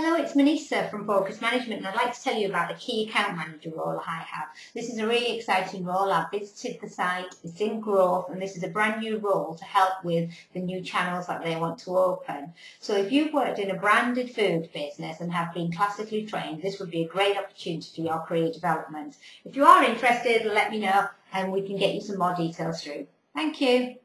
Hello, it's Manisa from Focus Management, and I'd like to tell you about the Key Account Manager role I have. This is a really exciting role. I've visited the site, it's in growth, and this is a brand new role to help with the new channels that they want to open. So if you've worked in a branded food business and have been classically trained, this would be a great opportunity for your career development. If you are interested, let me know and we can get you some more details through. Thank you.